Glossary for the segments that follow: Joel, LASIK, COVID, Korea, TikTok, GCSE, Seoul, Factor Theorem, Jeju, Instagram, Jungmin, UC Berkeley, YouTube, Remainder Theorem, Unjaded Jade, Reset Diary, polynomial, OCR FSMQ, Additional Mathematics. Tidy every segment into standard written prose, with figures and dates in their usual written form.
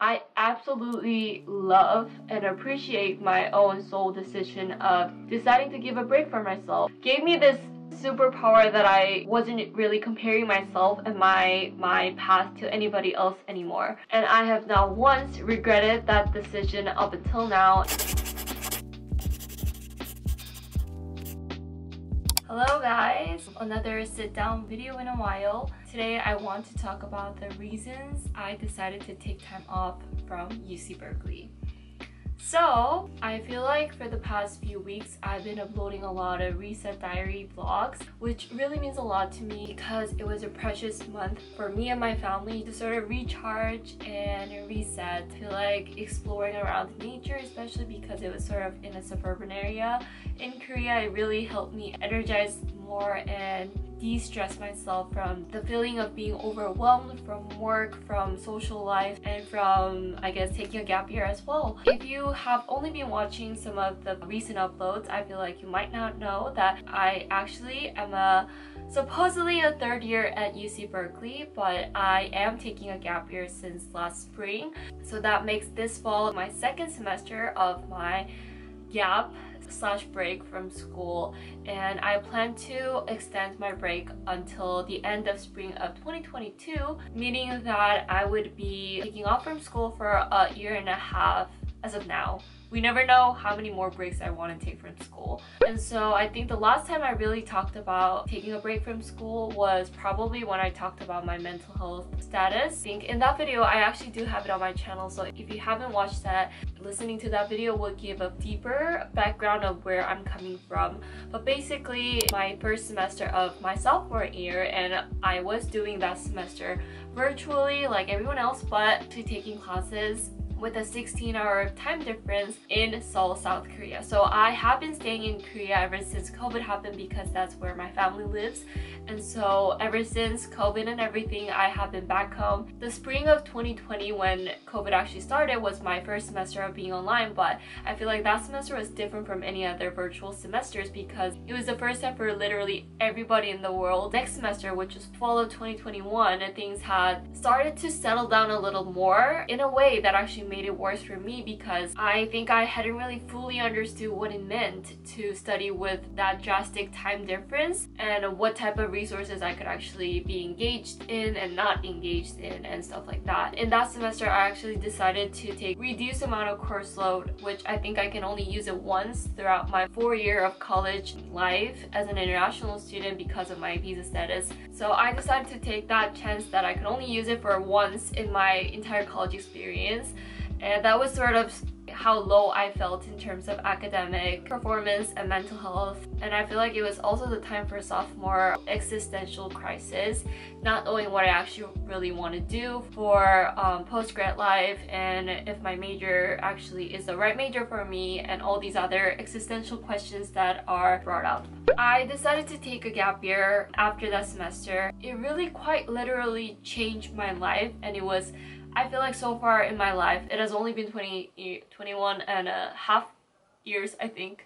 I absolutely love and appreciate my own soul decision of deciding to give a break for myself. Gave me this superpower that I wasn't really comparing myself and my path to anybody else anymore. And I have not once regretted that decision up until now. Hello guys, another sit down video in a while. Today I want to talk about the reasons I decided to take time off from UC Berkeley. So I feel like for the past few weeks I've been uploading a lot of Reset Diary vlogs, which really means a lot to me because it was a precious month for me and my family to sort of recharge and reset. I feel like exploring around nature, especially because it was sort of in a suburban area in Korea, it really helped me energize more and de-stress myself from the feeling of being overwhelmed from work, from social life, and from, I guess, taking a gap year as well. If you have only been watching some of the recent uploads, I feel like you might not know that I actually am supposedly a third year at UC Berkeley, but I am taking a gap year since last spring. So that makes this fall my second semester of my gap/break from school, and I plan to extend my break until the end of spring of 2022, meaning that I would be taking off from school for a year and a half as of now. We never know how many more breaks I want to take from school. And so I think the last time I really talked about taking a break from school was probably when I talked about my mental health status. I think in that video, I actually do have it on my channel, so if you haven't watched that, listening to that video will give a deeper background of where I'm coming from. But basically, my first semester of my sophomore year, and I was doing that semester virtually like everyone else, but actually taking classes with a 16-hour time difference in Seoul, South Korea. So I have been staying in Korea ever since COVID happened because that's where my family lives. And so ever since COVID and everything, I have been back home. The spring of 2020 when COVID actually started was my first semester of being online, but I feel like that semester was different from any other virtual semesters because it was the first time for literally everybody in the world. Next semester, which was fall of 2021, things had started to settle down a little more in a way that actually made it worse for me because I think I hadn't really fully understood what it meant to study with that drastic time difference and what type of resources I could actually be engaged in and not engaged in and stuff like that. In that semester, I actually decided to take reduced amount of course load, which I think I can only use it once throughout my 4 year of college life as an international student because of my visa status. So I decided to take that chance that I could only use it for once in my entire college experience. And that was sort of how low I felt in terms of academic performance and mental health. And I feel like it was also the time for sophomore existential crisis, not knowing what I actually really want to do for post-grad life and if my major actually is the right major for me and all these other existential questions that are brought up. I decided to take a gap year after that semester. It really quite literally changed my life, and it was, I feel like so far in my life, it has only been 21 and a half years, I think,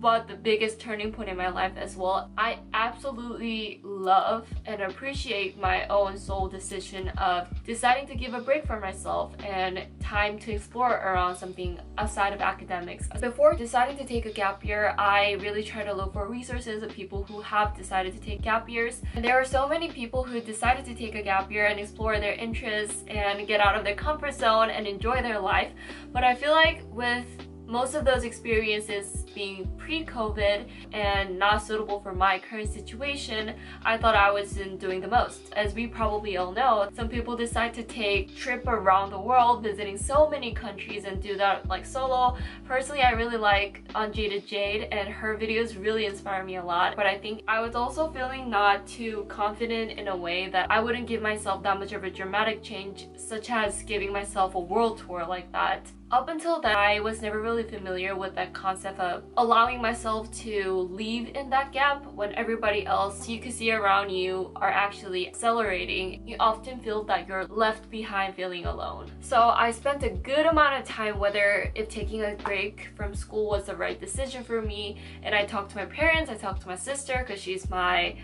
but the biggest turning point in my life as well. I absolutely love and appreciate my own soul decision of deciding to give a break for myself and time to explore around something outside of academics. Before deciding to take a gap year, I really try to look for resources of people who have decided to take gap years. And there are so many people who decided to take a gap year and explore their interests and get out of their comfort zone and enjoy their life. But I feel like with most of those experiences being pre-COVID and not suitable for my current situation, I thought I wasn't doing the most. As we probably all know, some people decide to take a trip around the world, visiting so many countries and do that like solo. Personally, I really like Unjaded Jade and her videos really inspire me a lot. But I think I was also feeling not too confident in a way that I wouldn't give myself that much of a dramatic change, such as giving myself a world tour like that. Up until then, I was never really familiar with that concept of allowing myself to leave in that gap when everybody else you can see around you are actually accelerating. You often feel that you're left behind feeling alone. So I spent a good amount of time whether if taking a break from school was the right decision for me, and I talked to my parents, I talked to my sister because she's my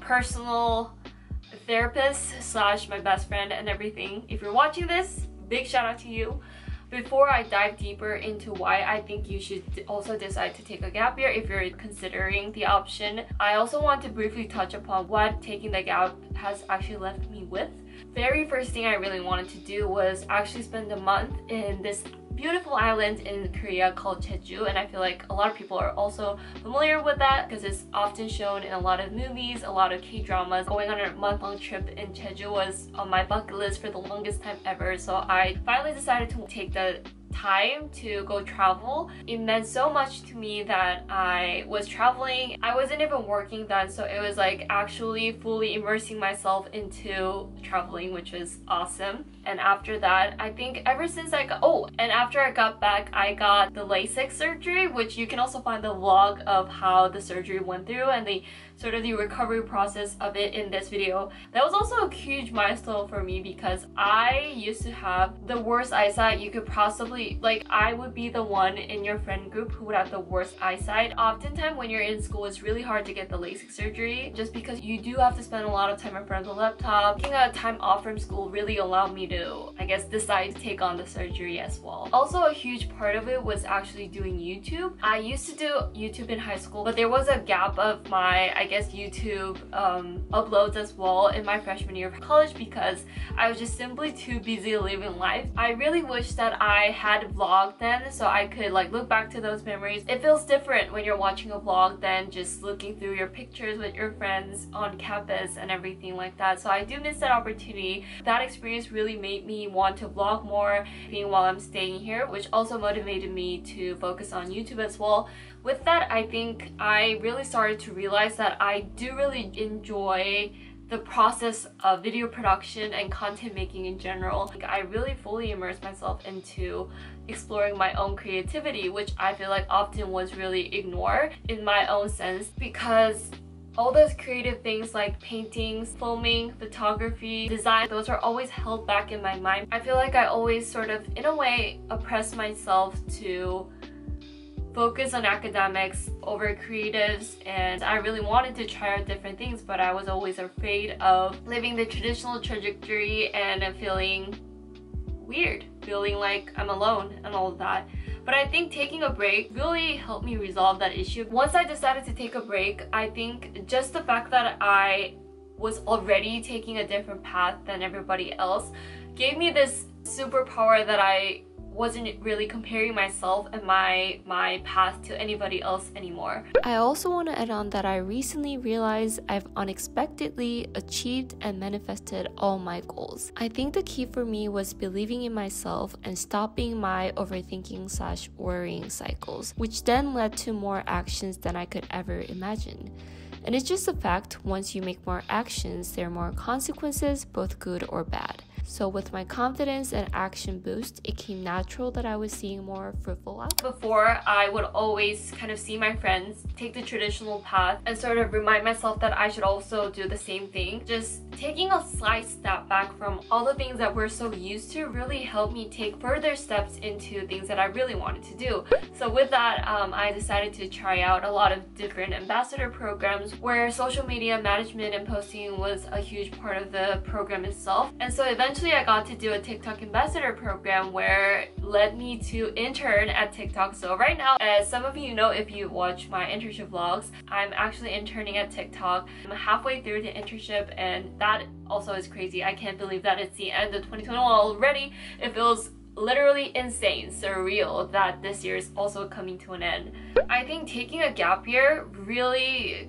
personal therapist slash my best friend and everything. If you're watching this, big shout out to you. Before I dive deeper into why I think you should also decide to take a gap year if you're considering the option, I also want to briefly touch upon what taking the gap has actually left me with. Very first thing I really wanted to do was actually spend a month in this beautiful island in Korea called Jeju, and I feel like a lot of people are also familiar with that because it's often shown in a lot of movies, a lot of K-dramas. Going on a month-long trip in Jeju was on my bucket list for the longest time ever, so I finally decided to take the time to go travel. It meant so much to me that I was traveling. I wasn't even working then, so it was like actually fully immersing myself into traveling, which was awesome. And after that, I think ever since I got after I got back, I got the LASIK surgery, which you can also find the vlog of how the surgery went through and the sort of the recovery process of it in this video. That was also a huge milestone for me because I used to have the worst eyesight you could possibly. Like, I would be the one in your friend group who would have the worst eyesight. Oftentimes when you're in school, it's really hard to get the LASIK surgery just because you do have to spend a lot of time in front of the laptop. Taking a time off from school really allowed me to, I guess, decide to take on the surgery as well. Also, a huge part of it was actually doing YouTube. I used to do YouTube in high school, but there was a gap of my, I guess, YouTube uploads as well in my freshman year of college because I was just simply too busy living life. I really wish that I had vlogged then so I could like look back to those memories. It feels different when you're watching a vlog than just looking through your pictures with your friends on campus and everything like that. So I do miss that opportunity. That experience really made me want to vlog more while I'm staying here, which also motivated me to focus on YouTube as well. With that, I think I really started to realize that I do really enjoy the process of video production and content making in general. Like, I really fully immersed myself into exploring my own creativity, which I feel like often was really ignored in my own sense because all those creative things like paintings, filming, photography, design, those are always held back in my mind. I feel like I always sort of, in a way, oppressed myself to focus on academics over creatives, and I really wanted to try out different things, but I was always afraid of living the traditional trajectory and feeling weird, feeling like I'm alone and all of that. But I think taking a break really helped me resolve that issue. Once I decided to take a break, I think just the fact that I was already taking a different path than everybody else gave me this superpower that I wasn't really comparing myself and my path to anybody else anymore. I also want to add on that I recently realized I've unexpectedly achieved and manifested all my goals. I think the key for me was believing in myself and stopping my overthinking/worrying cycles, which then led to more actions than I could ever imagine. And it's just a fact, once you make more actions, there are more consequences, both good or bad. So with my confidence and action boost, it came natural that I was seeing more fruitful outcomes. Before, I would always kind of see my friends take the traditional path and sort of remind myself that I should also do the same thing. Just taking a slight step back from all the things that we're so used to really helped me take further steps into things that I really wanted to do. So with that, I decided to try out a lot of different ambassador programs where social media management and posting was a huge part of the program itself. And so eventually I got to do a TikTok ambassador program where led me to intern at TikTok. So right now, as some of you know if you watch my internship vlogs, I'm actually interning at TikTok. I'm halfway through the internship, and that also is crazy. I can't believe that it's the end of 2021 already. It feels literally insane, surreal that this year is also coming to an end. I think taking a gap year really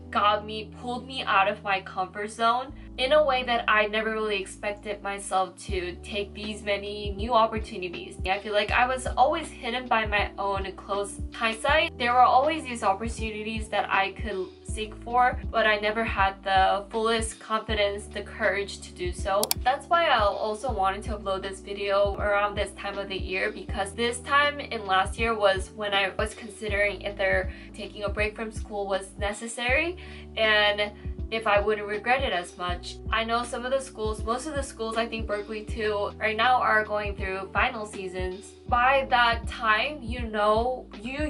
pulled me out of my comfort zone in a way that I never really expected myself to take these many new opportunities. I feel like I was always hidden by my own close hindsight. There were always these opportunities that I could seek for, but I never had the fullest confidence, the courage to do so. That's why I also wanted to upload this video around this time of the year, because this time in last year was when I was considering either taking a break from school was necessary and if I wouldn't regret it as much. I know some of the schools, most of the schools, I think Berkeley too, right now are going through final seasons. By that time, you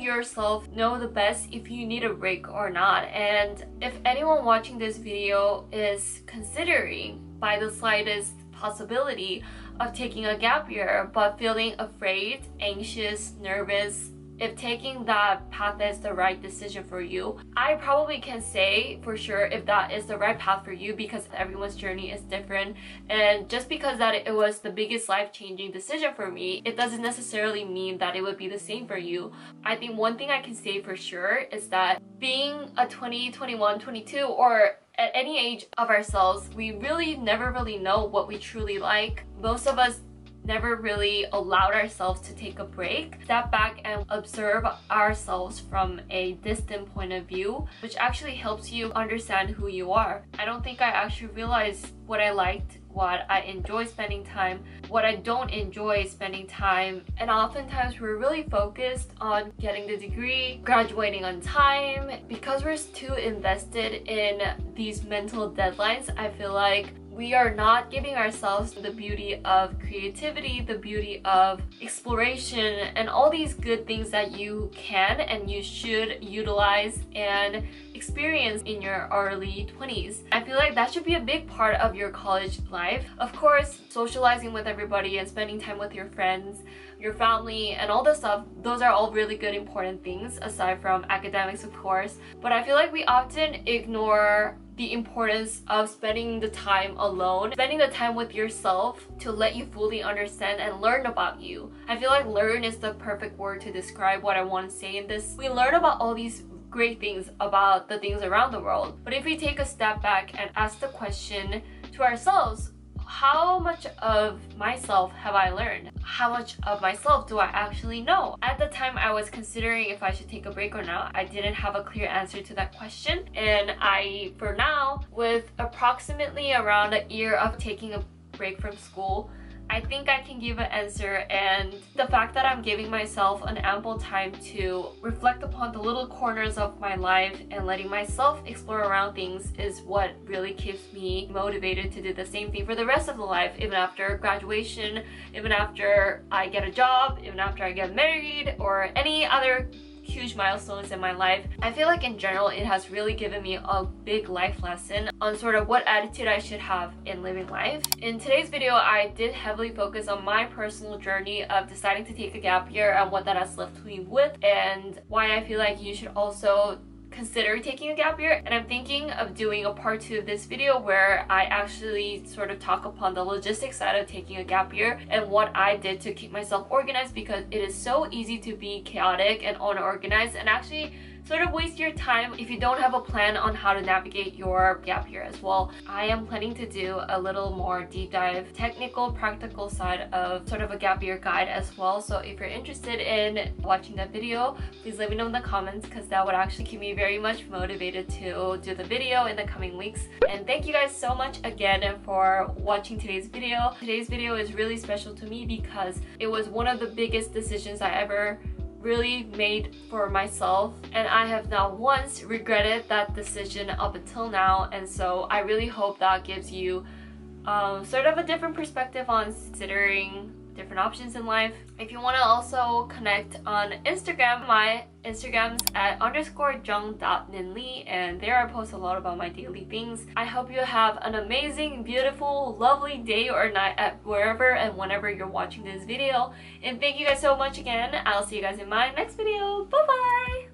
yourself know the best if you need a break or not. And if anyone watching this video is considering by the slightest possibility of taking a gap year, but feeling afraid, anxious, nervous if taking that path is the right decision for you. I probably can say for sure if that is the right path for you, because everyone's journey is different, and just because that it was the biggest life-changing decision for me, it doesn't necessarily mean that it would be the same for you. I think one thing I can say for sure is that being a 20, 21, 22, or at any age of ourselves, we really never really know what we truly like. Most of us never really allowed ourselves to take a break, step back and observe ourselves from a distant point of view, which actually helps you understand who you are. I don't think I actually realized what I liked, what I enjoy spending time, what I don't enjoy spending time, and oftentimes we're really focused on getting the degree, graduating on time. Because we're too invested in these mental deadlines, I feel like we are not giving ourselves the beauty of creativity, the beauty of exploration, and all these good things that you can and you should utilize and experience in your early 20s. I feel like that should be a big part of your college life. Of course, socializing with everybody and spending time with your friends, your family, and all this stuff, those are all really good important things aside from academics, of course. But I feel like we often ignore the importance of spending the time alone, spending the time with yourself to let you fully understand and learn about you. I feel like learn is the perfect word to describe what I want to say in this. We learn about all these great things about the things around the world, but if we take a step back and ask the question to ourselves, how much of myself have I learned? How much of myself do I actually know? At the time I was considering if I should take a break or not, I didn't have a clear answer to that question, and I, for now, with approximately around a year of taking a break from school, I think I can give an answer. And the fact that I'm giving myself an ample time to reflect upon the little corners of my life and letting myself explore around things is what really keeps me motivated to do the same thing for the rest of the life, even after graduation, even after I get a job, even after I get married, or any other huge milestones in my life. I feel like in general it has really given me a big life lesson on sort of what attitude I should have in living life. In today's video, I did heavily focus on my personal journey of deciding to take a gap year and what that has left me with, and why I feel like you should also consider taking a gap year. And I'm thinking of doing a part 2 of this video where I actually sort of talk upon the logistics side of taking a gap year and what I did to keep myself organized, because it is so easy to be chaotic and unorganized and actually sort of waste your time if you don't have a plan on how to navigate your gap year as well. I am planning to do a little more deep dive, technical, practical side of sort of a gap year guide as well. So if you're interested in watching that video, please let me know in the comments, because that would actually keep me very much motivated to do the video in the coming weeks. And thank you guys so much again for watching today's video. Today's video is really special to me because it was one of the biggest decisions I ever really made for myself, and I have not once regretted that decision up until now. And so I really hope that gives you sort of a different perspective on considering different options in life. If you want to also connect on Instagram, my Instagram's at _jung.min lee, and there I post a lot about my daily things. I hope you have an amazing, beautiful, lovely day or night at wherever and whenever you're watching this video. And thank you guys so much again. I'll see you guys in my next video. Bye bye!